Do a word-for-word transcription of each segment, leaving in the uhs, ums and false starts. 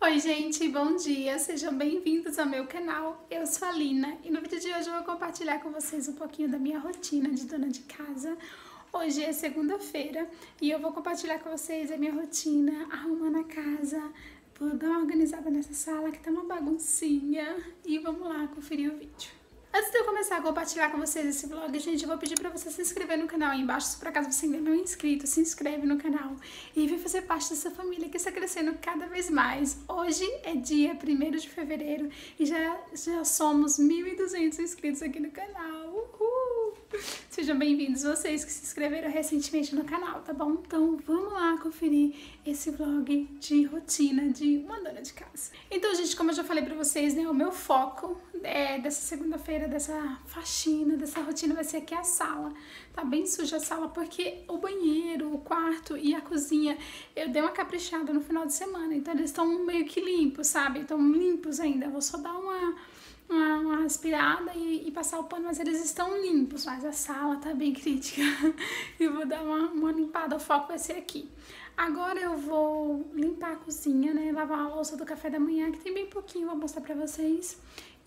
Oi gente, bom dia! Sejam bem-vindos ao meu canal, eu sou a Lina e no vídeo de hoje eu vou compartilhar com vocês um pouquinho da minha rotina de dona de casa. Hoje é segunda-feira e eu vou compartilhar com vocês a minha rotina arrumando a casa, vou dar uma organizada nessa sala que tá uma baguncinha e vamos lá conferir o vídeo. Antes de eu começar a compartilhar com vocês esse vlog, gente, eu vou pedir pra você se inscrever no canal aí embaixo. Se por acaso você ainda não é inscrito, se inscreve no canal e vem fazer parte dessa família que está crescendo cada vez mais. Hoje é dia primeiro de fevereiro e já, já somos mil e duzentos inscritos aqui no canal. Uhul! Sejam bem-vindos vocês que se inscreveram recentemente no canal, tá bom? Então vamos lá conferir esse vlog de rotina de uma dona de casa. Então, gente, como eu já falei pra vocês, né, o meu foco é dessa segunda-feira, dessa faxina, dessa rotina vai ser aqui a sala. Tá bem suja a sala porque o banheiro, o quarto e a cozinha eu dei uma caprichada no final de semana, então eles estão meio que limpos, sabe? Estão limpos ainda, eu vou só dar uma uma, uma aspirada e, e passar o pano, mas eles estão limpos, mas a sala tá bem crítica e vou dar uma, uma limpada, o foco vai ser aqui. Agora eu vou limpar a cozinha, né, lavar a louça do café da manhã, que tem bem pouquinho, vou mostrar pra vocês.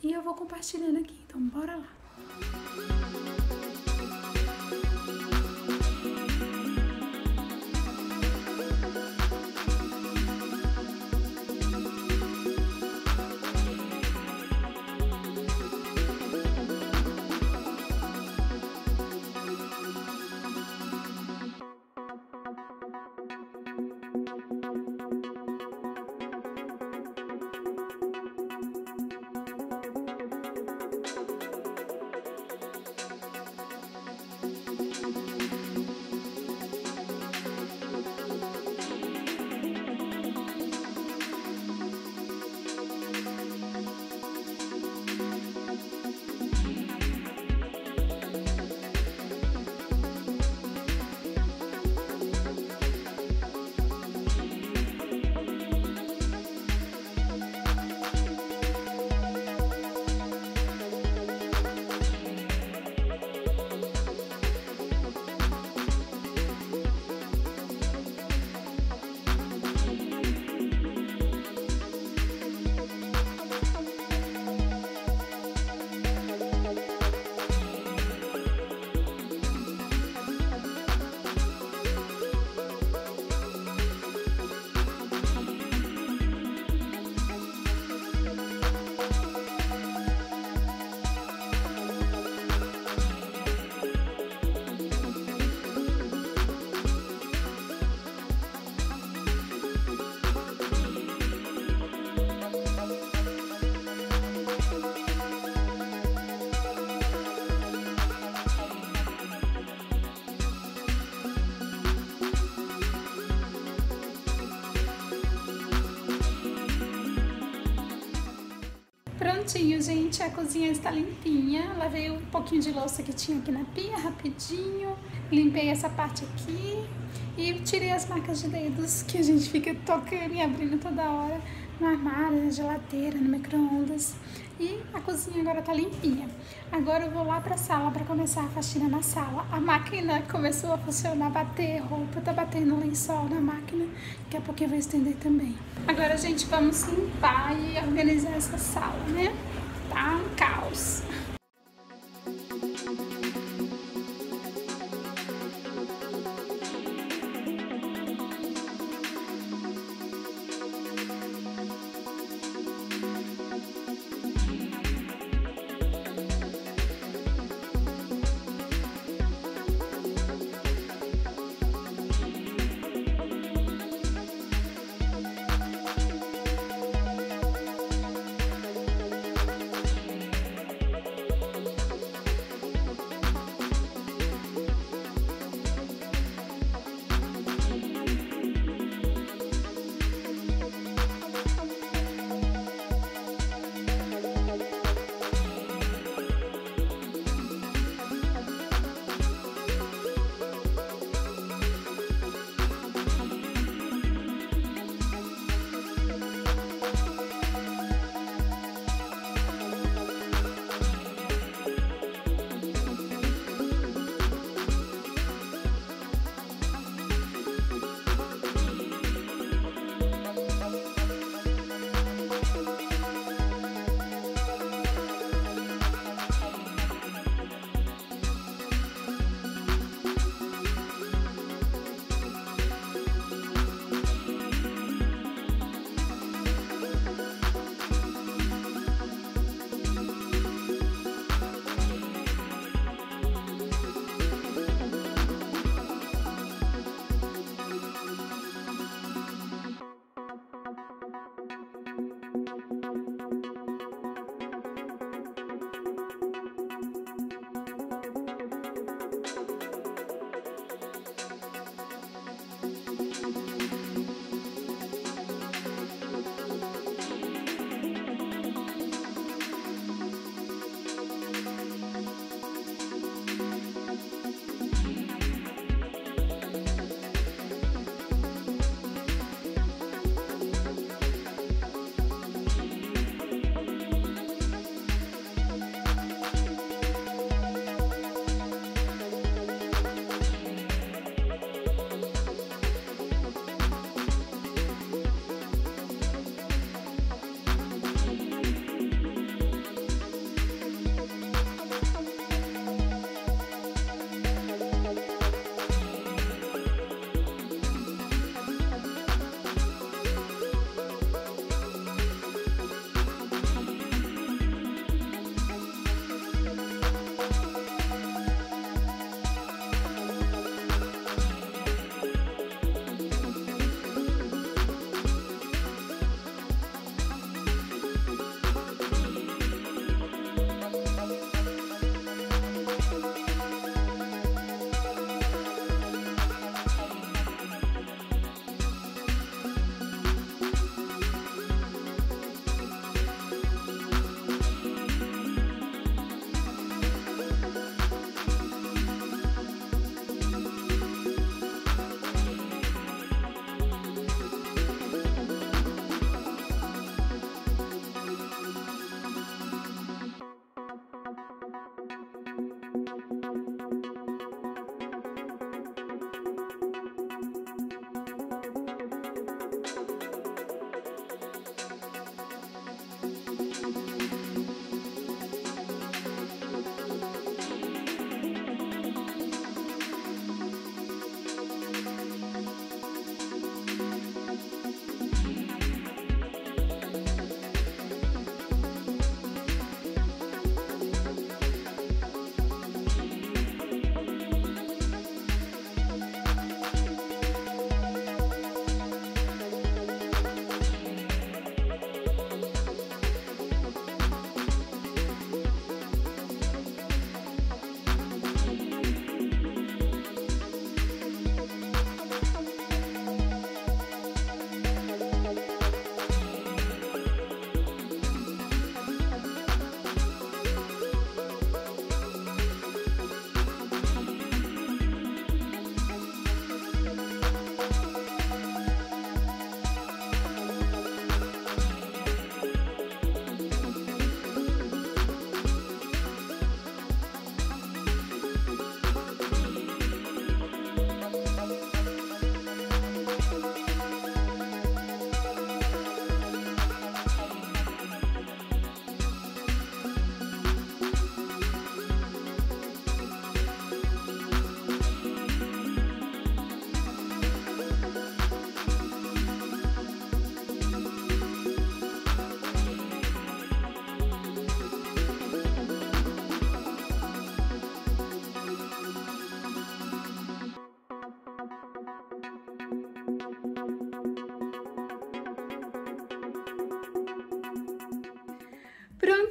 E eu vou compartilhando aqui, então bora lá! Prontinho, gente, a cozinha está limpinha, lavei um pouquinho de louça que tinha aqui na pia, rapidinho, limpei essa parte aqui e tirei as marcas de dedos que a gente fica tocando e abrindo toda hora no armário, na geladeira, no micro-ondas. E a cozinha agora tá limpinha. Agora eu vou lá pra sala pra começar a faxina na sala. A máquina começou a funcionar, bater roupa, tá batendo lençol na máquina. Daqui a pouquinho eu vou estender também. Agora, gente, vamos limpar e organizar essa sala, né? Tá um caos.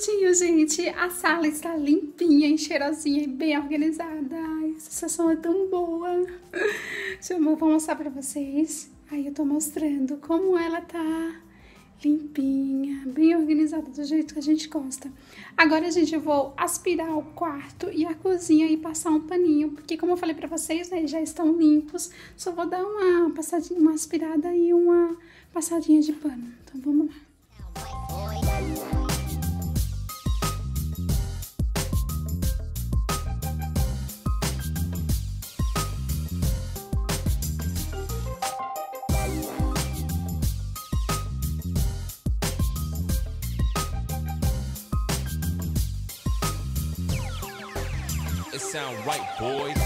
prontinho, gente. A sala está limpinha, cheirosinha e bem organizada. Ai, a sensação é tão boa. Deixa eu vou mostrar pra vocês. Aí eu tô mostrando como ela tá limpinha, bem organizada, do jeito que a gente gosta. Agora, gente, eu vou aspirar o quarto e a cozinha e passar um paninho, porque como eu falei pra vocês, né, já estão limpos. Só vou dar uma passadinha, uma aspirada e uma passadinha de pano. Então, vamos lá. It sound right, boys.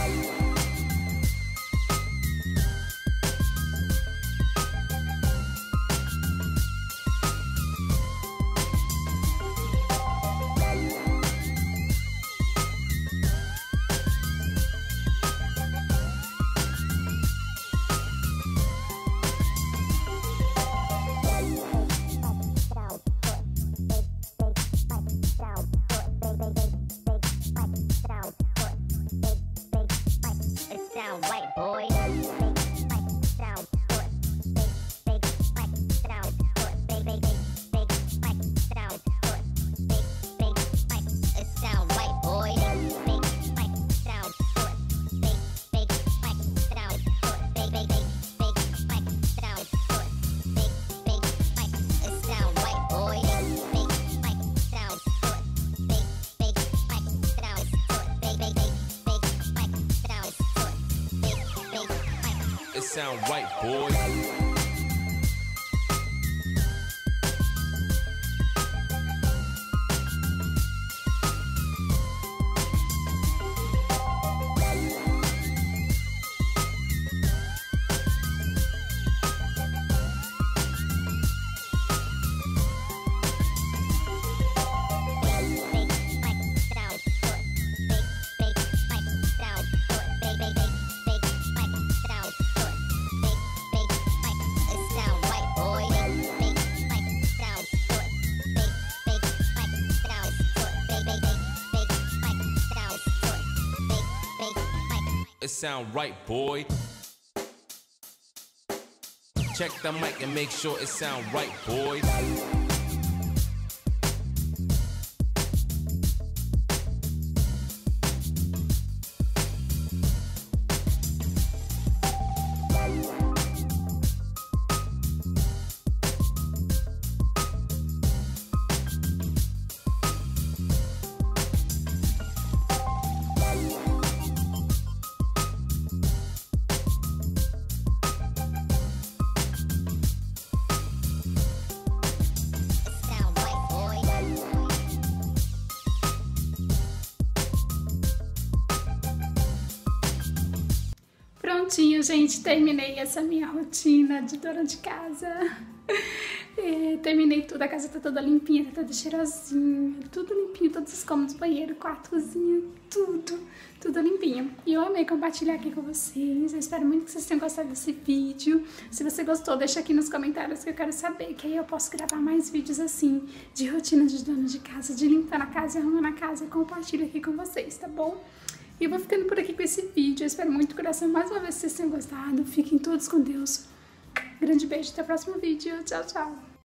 Sound right, boys. It sound right, boy. Check the mic and make sure it sound right, boy. Prontinho, gente, terminei essa minha rotina de dona de casa. É, terminei tudo, a casa tá toda limpinha, tá toda cheirosinha, tudo limpinho, todos os cômodos, banheiro, quarto, cozinha, tudo, tudo limpinho. E eu amei compartilhar aqui com vocês, eu espero muito que vocês tenham gostado desse vídeo. Se você gostou, deixa aqui nos comentários que eu quero saber, que aí eu posso gravar mais vídeos assim, de rotina de dona de casa, de limpar a casa, arrumando a casa, eu compartilho aqui com vocês, tá bom? E eu vou ficando por aqui com esse vídeo. Eu espero muito do coração mais uma vez que vocês tenham gostado. Fiquem todos com Deus. Grande beijo, até o próximo vídeo. Tchau, tchau.